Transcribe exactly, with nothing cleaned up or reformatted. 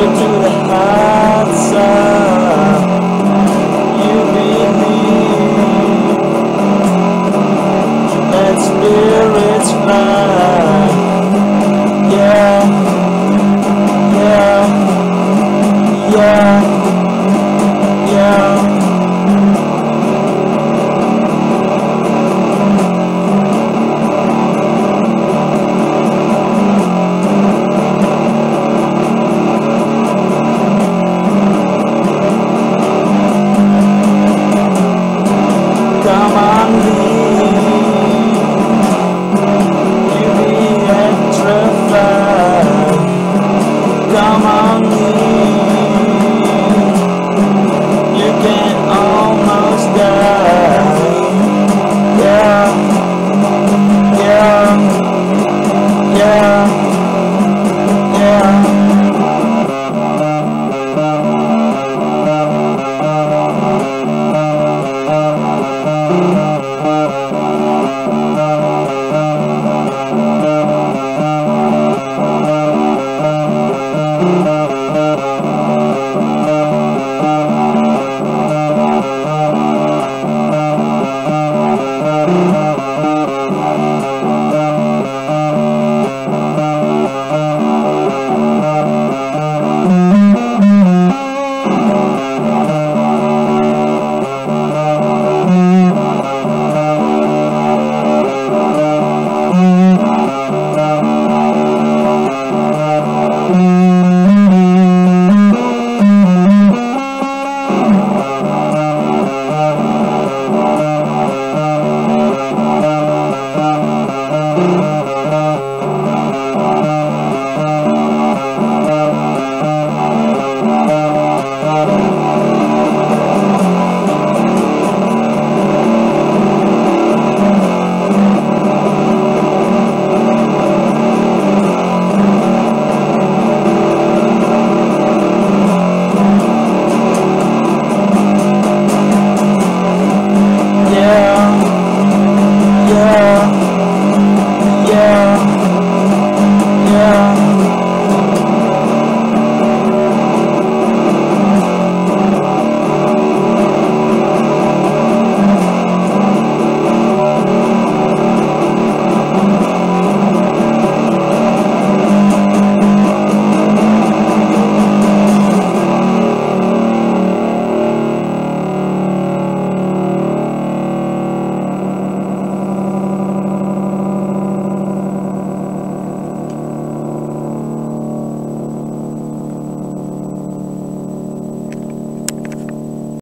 But to the hot side, you beat me. Let spirits fly. Yeah, yeah, yeah, come on.